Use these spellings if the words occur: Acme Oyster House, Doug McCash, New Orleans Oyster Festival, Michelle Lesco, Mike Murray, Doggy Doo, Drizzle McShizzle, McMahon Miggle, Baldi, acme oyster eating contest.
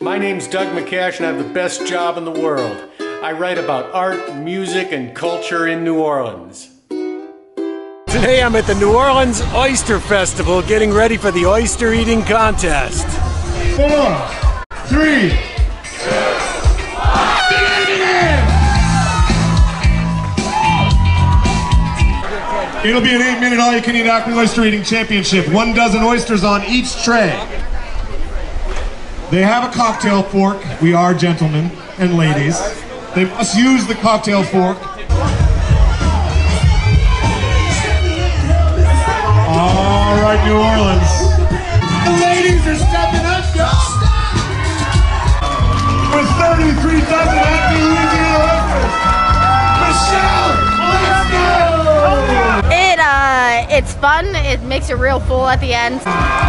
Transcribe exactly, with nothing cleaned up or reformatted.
My name's Doug McCash and I have the best job in the world. I write about art, music, and culture in New Orleans. Today I'm at the New Orleans Oyster Festival getting ready for the oyster eating contest. Four, three, it'll be an eight-minute all-you-can-eat Acme Oyster Eating Championship. One dozen oysters on each tray. They have a cocktail fork. We are gentlemen and ladies. They must use the cocktail fork. All right, New Orleans. The ladies are stepping up, y'all. With thirty-three thousand Acme Louisiana oysters, Michelle Lesco. It uh, it's fun. It makes a real fool at the end.